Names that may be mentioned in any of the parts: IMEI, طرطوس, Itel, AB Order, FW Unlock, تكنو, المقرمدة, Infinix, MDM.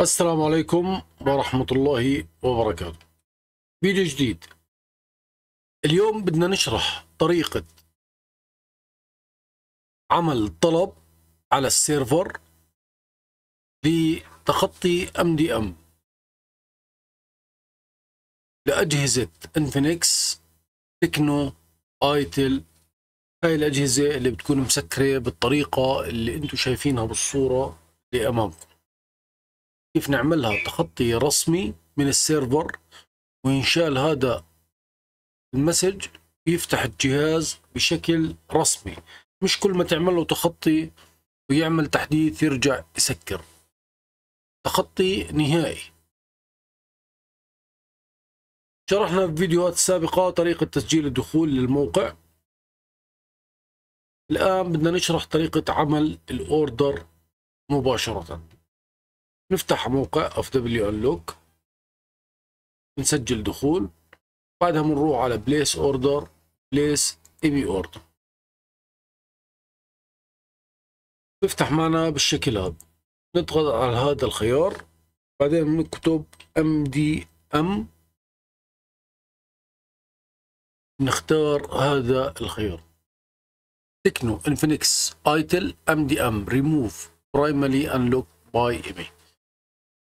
السلام عليكم ورحمة الله وبركاته. فيديو جديد. اليوم بدنا نشرح طريقة عمل طلب على السيرفر لتخطي MDM لأجهزة انفينكس تكنو ايتل. هاي الأجهزة اللي بتكون مسكرة بالطريقة اللي انتو شايفينها بالصورة اللي أمامكم. كيف نعملها تخطي رسمي من السيرفر وينشال هذا المسج ويفتح الجهاز بشكل رسمي، مش كل ما تعمل له تخطي ويعمل تحديث يرجع يسكر. تخطي نهائي شرحنا في فيديوهات سابقة طريقة تسجيل الدخول للموقع. الآن بدنا نشرح طريقة عمل الأوردر مباشرة. نفتح موقع FW Unlock، نسجل دخول، بعدها بنروح على Place Order، Place AB Order. بيفتح معنا بالشكل هذا، نضغط على هذا الخيار، بعدين نكتب MDM، نختار هذا الخيار تكنو Infinix Itel MDM Remove Primary Unlock by IMEI.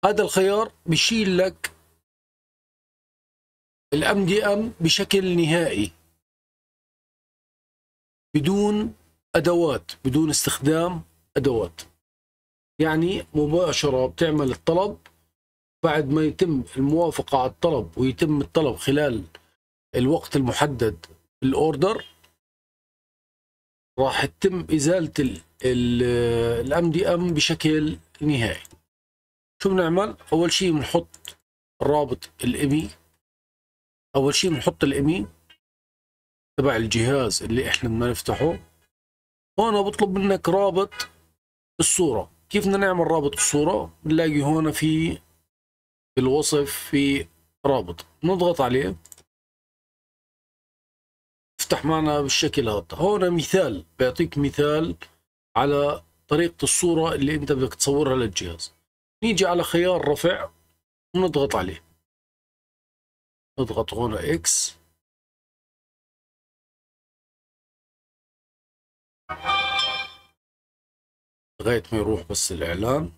هذا الخيار بشيل لك الام دي ام بشكل نهائي بدون ادوات، بدون استخدام ادوات، يعني مباشره بتعمل الطلب. بعد ما يتم الموافقه على الطلب ويتم الطلب خلال الوقت المحدد بالاوردر، راح تتم ازاله الام دي ام بشكل نهائي. شو بنعمل؟ أول شيء بنحط رابط الإيمي، أول شيء بنحط الإيمي تبع الجهاز اللي إحنا بدنا نفتحه. هون بطلب منك رابط الصورة. كيف بدنا نعمل رابط الصورة؟ بنلاقي هون في الوصف في رابط، نضغط عليه، افتح معنا بالشكل هذا. هون مثال، بيعطيك مثال على طريقة الصورة اللي أنت بدك تصورها للجهاز. نيجي على خيار رفع ونضغط عليه، نضغط هنا اكس، لغاية ما يروح بس الاعلان.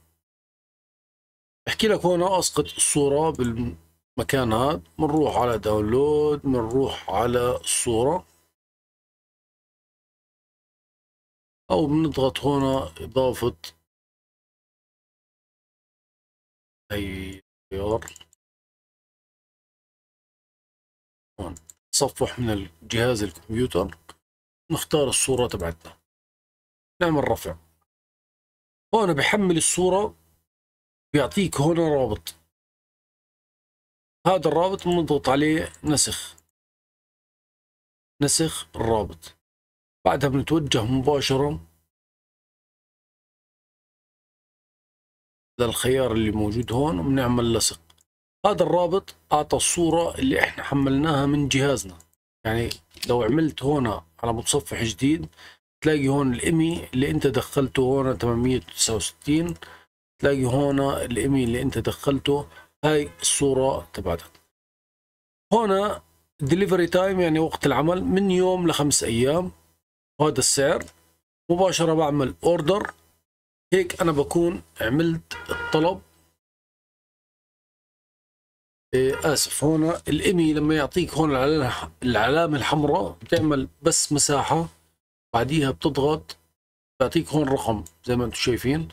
بحكي لك هون اسقط الصورة بالمكان هذا، بنروح على داونلود، بنروح على الصورة، او بنضغط هنا اضافة اي خيار. هون تصفح من الجهاز الكمبيوتر، نختار الصورة تبعتنا، نعمل رفع. هون بحمل الصورة، بيعطيك هون رابط، هذا الرابط بنضغط عليه نسخ، نسخ الرابط. بعدها بنتوجه مباشرة الخيار اللي موجود هون وبنعمل لصق. هذا الرابط اعطى الصورة اللي احنا حملناها من جهازنا، يعني لو عملت هون على متصفح جديد تلاقي هون الايمي اللي انت دخلته، هون 869 تلاقي هون الايمي اللي انت دخلته، هاي الصورة تبعتك. هون ديليفري تايم يعني وقت العمل من يوم لخمس ايام، وهذا السعر. مباشرة بعمل اوردر، هيك أنا بكون عملت الطلب. آسف، هنا الإيمي لما يعطيك هون العلامة الحمراء بتعمل بس مساحة، بعديها بتضغط، بيعطيك هون رقم زي ما أنتم شايفين،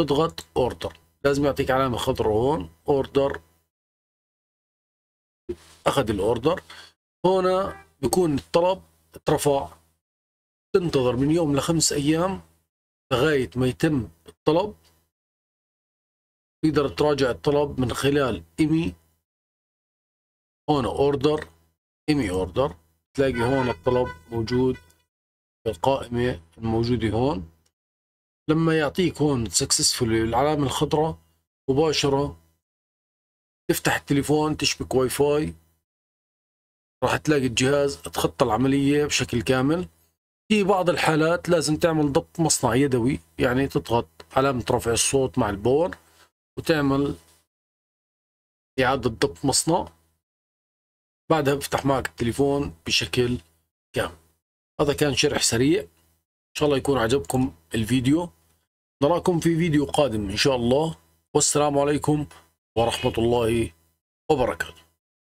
تضغط أوردر، لازم يعطيك علامة خضراء هون أوردر، أخذ الأوردر. هنا بيكون الطلب اترفع، تنتظر من يوم لخمس أيام لغاية ما يتم الطلب. تقدر تراجع الطلب من خلال ايمي، هون اوردر، ايمي اوردر، تلاقي هون الطلب موجود في القائمة الموجودة هون. لما يعطيك هون سكسسفول العلامة الخضراء، مباشرة تفتح التليفون، تشبك واي فاي، راح تلاقي الجهاز تخطى العملية بشكل كامل. في بعض الحالات لازم تعمل ضبط مصنع يدوي، يعني تضغط علامة رفع الصوت مع الباور وتعمل إعادة ضبط مصنع، بعدها بفتح معك التليفون بشكل كامل. هذا كان شرح سريع، إن شاء الله يكون عجبكم الفيديو. نراكم في فيديو قادم إن شاء الله، والسلام عليكم ورحمة الله وبركاته.